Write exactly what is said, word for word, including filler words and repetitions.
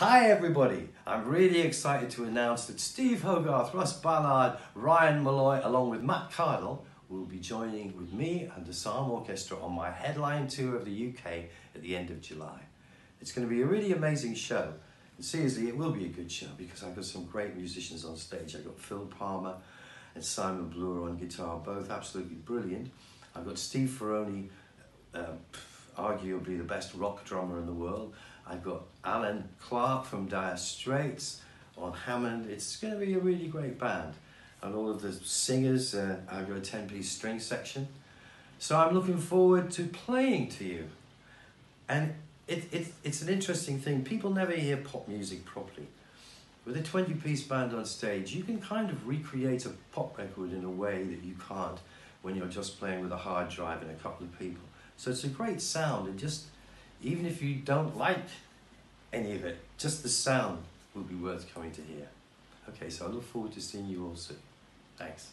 Hi everybody, I'm really excited to announce that Steve Hogarth, Russ Ballard, Ryan Molloy along with Matt Cardle will be joining with me and the Sarm Orchestra on my headline tour of the U K at the end of July. It's going to be a really amazing show, and seriously it will be a good show because I've got some great musicians on stage. I've got Phil Palmer and Simon Bloor on guitar, both absolutely brilliant. I've got Steve Ferroni, um, arguably the best rock drummer in the world. I've got Alan Clark from Dire Straits on Hammond. It's going to be a really great band. And all of the singers, uh, I've got a ten-piece string section. So I'm looking forward to playing to you. And it, it, it's an interesting thing. People never hear pop music properly. With a twenty-piece band on stage, you can kind of recreate a pop record in a way that you can't when you're just playing with a hard drive and a couple of people. So it's a great sound, and just even if you don't like any of it, just the sound will be worth coming to hear. Okay, so I look forward to seeing you all soon. Thanks.